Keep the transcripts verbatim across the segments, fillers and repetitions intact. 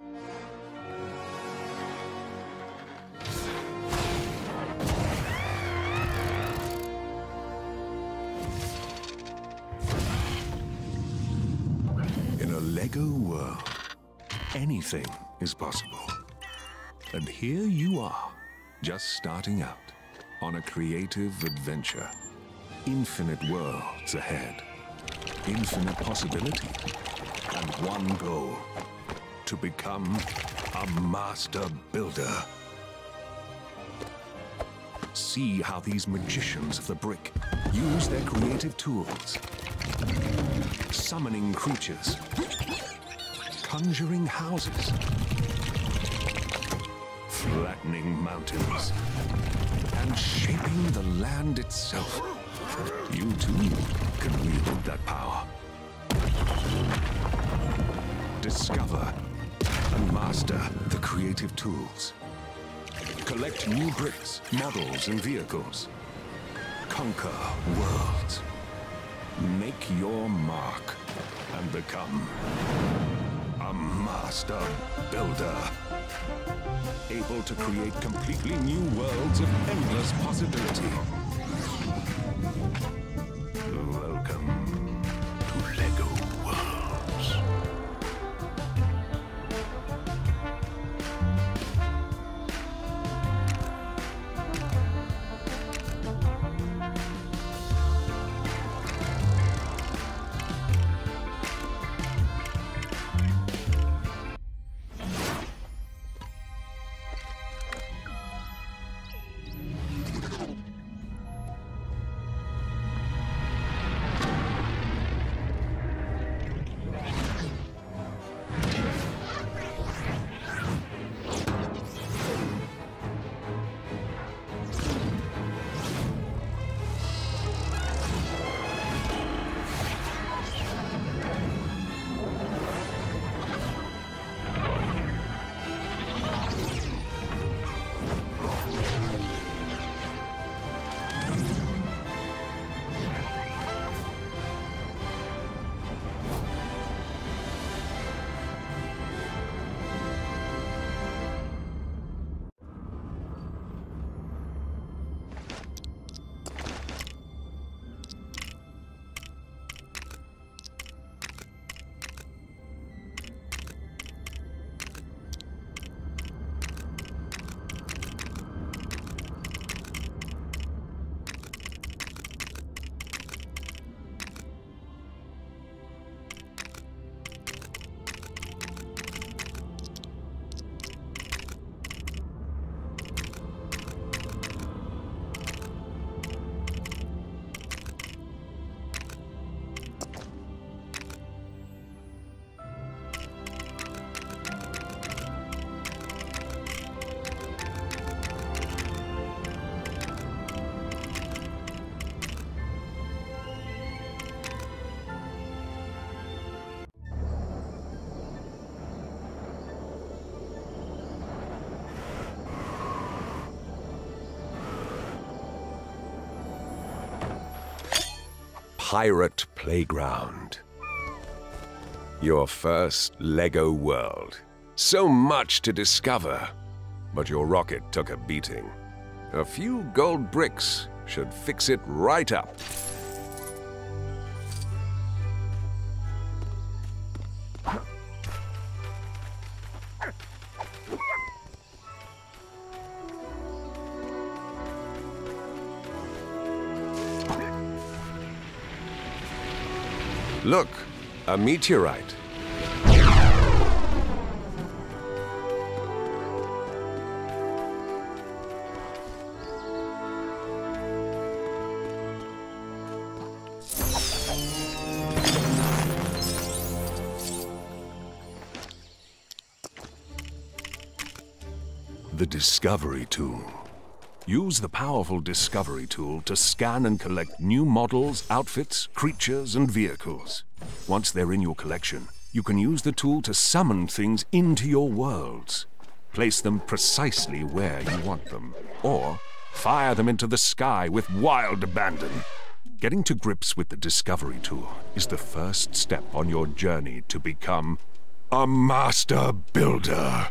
In a LEGO world, anything is possible. And here you are, just starting out on a creative adventure. Infinite worlds ahead, infinite possibility, and one goal: to become a master builder. See how these magicians of the brick use their creative tools, summoning creatures, conjuring houses, flattening mountains, and shaping the land itself. You too can wield that power. Discover and master the creative tools. Collect new bricks, models, and vehicles. Conquer worlds. Make your mark and become a master builder, able to create completely new worlds of endless possibility. Welcome to LEGO Worlds. Pirate Playground. Your first LEGO world. So much to discover, but your rocket took a beating. A few gold bricks should fix it right up. Look, a meteorite. The Discovery Tool. Use the powerful Discovery Tool to scan and collect new models, outfits, creatures, and vehicles. Once they're in your collection, you can use the tool to summon things into your worlds. Place them precisely where you want them, or fire them into the sky with wild abandon. Getting to grips with the Discovery Tool is the first step on your journey to become a master builder.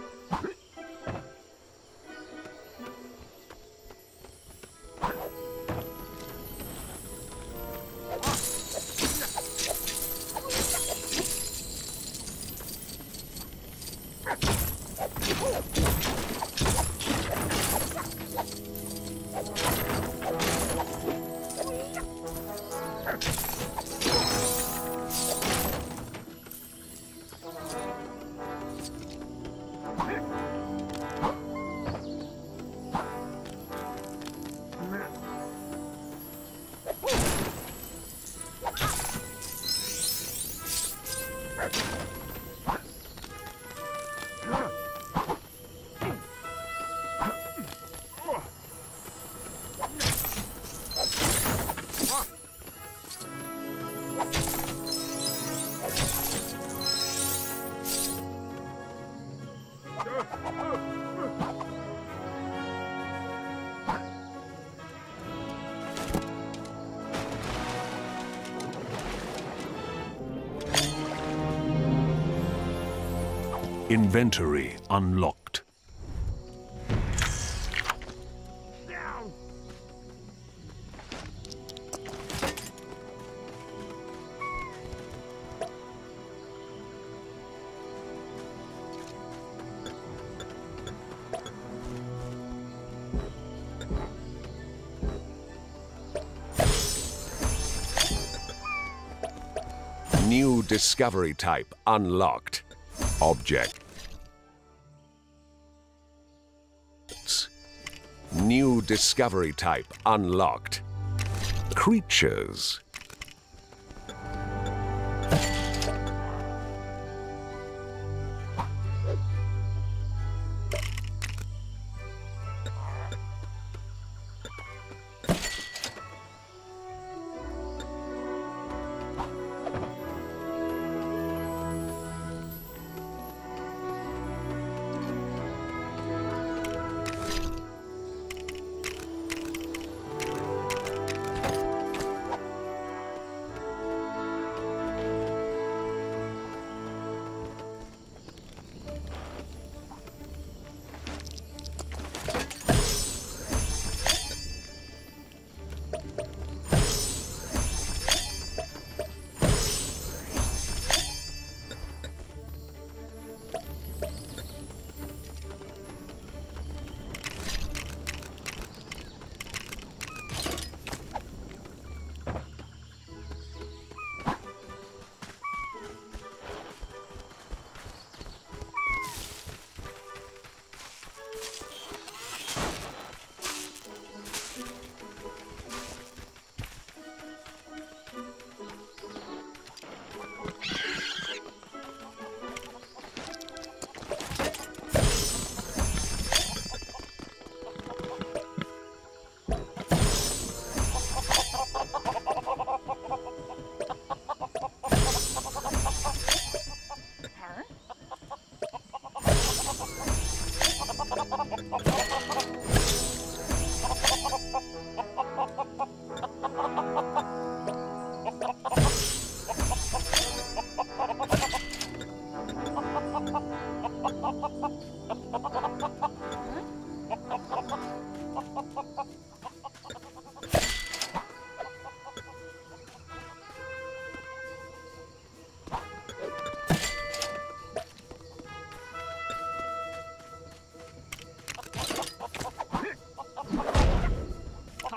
Inventory unlocked. New discovery type unlocked. Object. New discovery type unlocked. Creatures.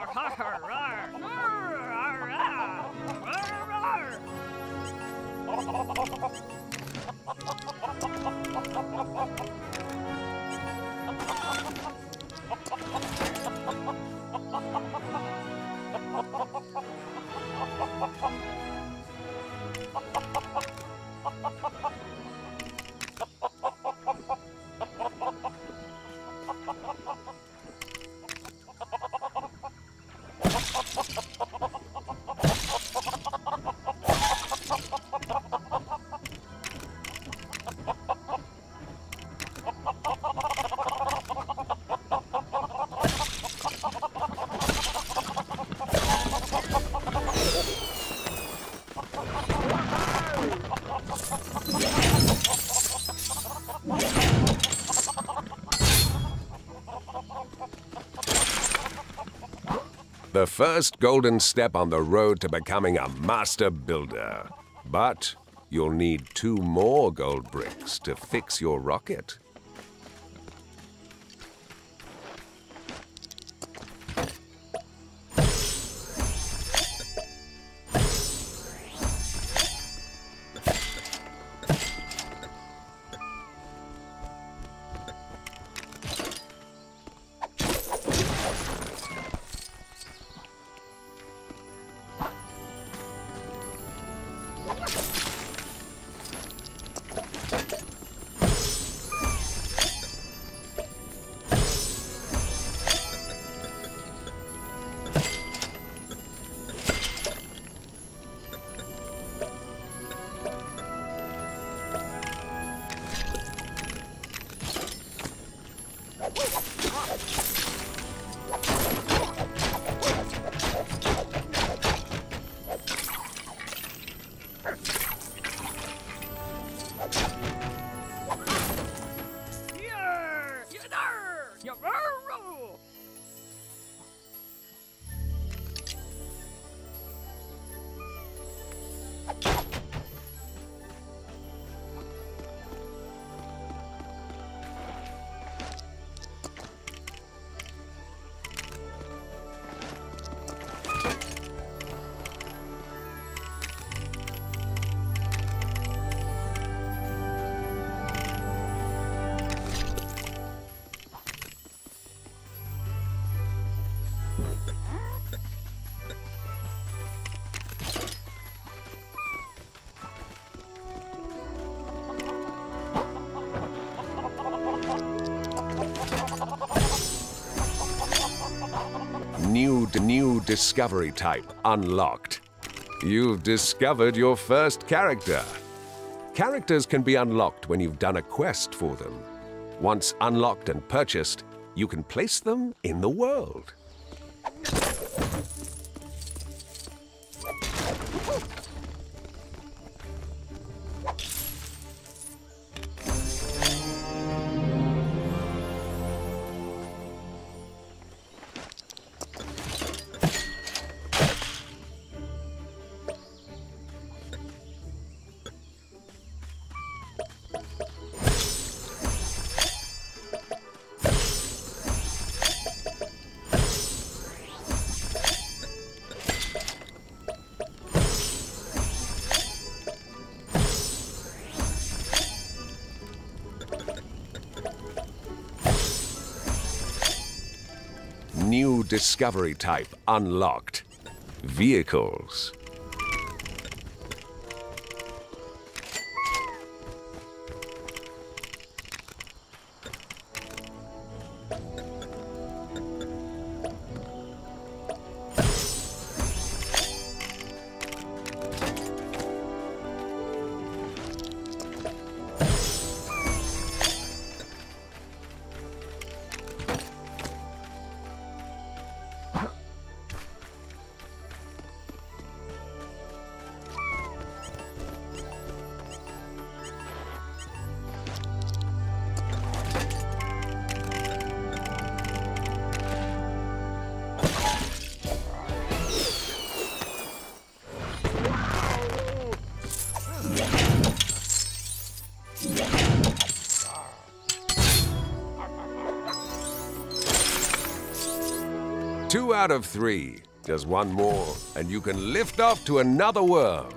Ha ha ha! The first golden step on the road to becoming a master builder. But you'll need two more gold bricks to fix your rocket. New, new discovery type unlocked. You've discovered your first character. Characters can be unlocked when you've done a quest for them. Once unlocked and purchased, you can place them in the world. New discovery type unlocked. Vehicles. Two out of three. Just one more, and you can lift off to another world.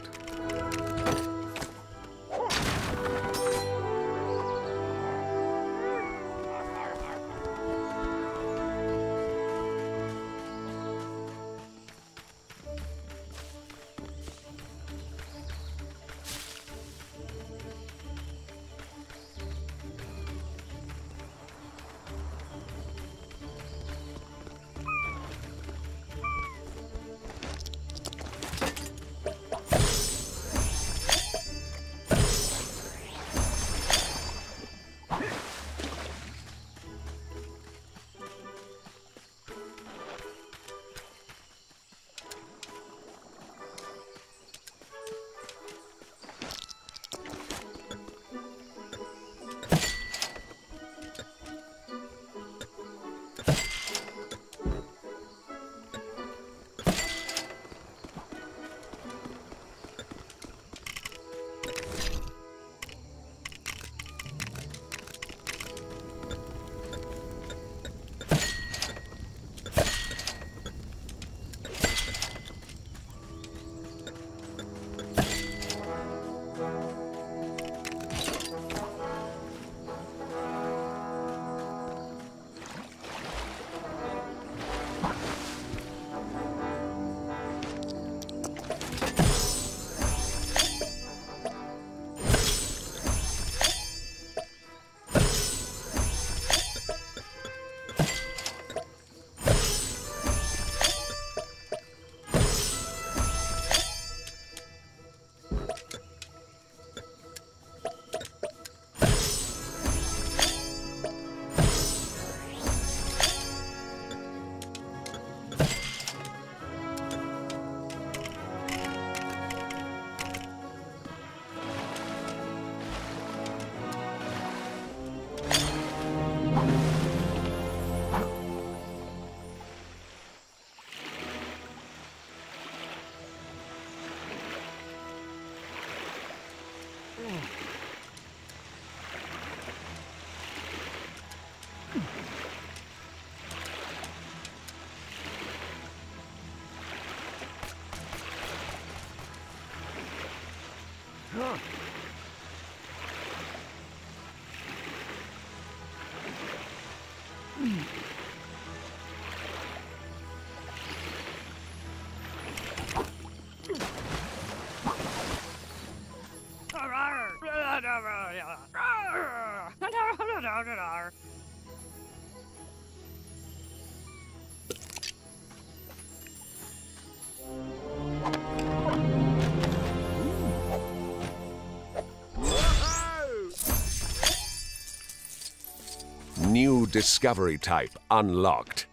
New discovery type unlocked.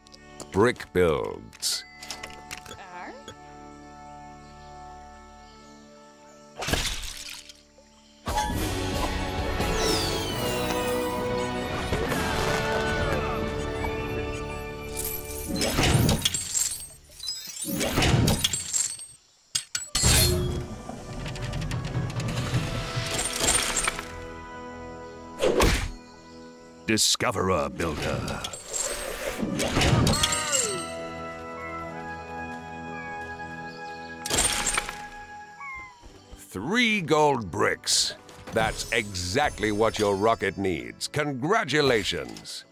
Brick builds. Discoverer Builder. Three gold bricks. That's exactly what your rocket needs. Congratulations.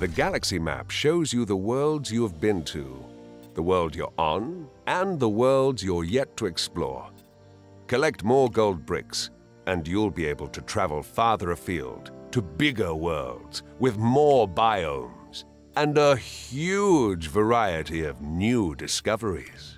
The galaxy map shows you the worlds you have been to, the world you're on, and the worlds you're yet to explore. Collect more gold bricks, and you'll be able to travel farther afield to bigger worlds with more biomes and a huge variety of new discoveries.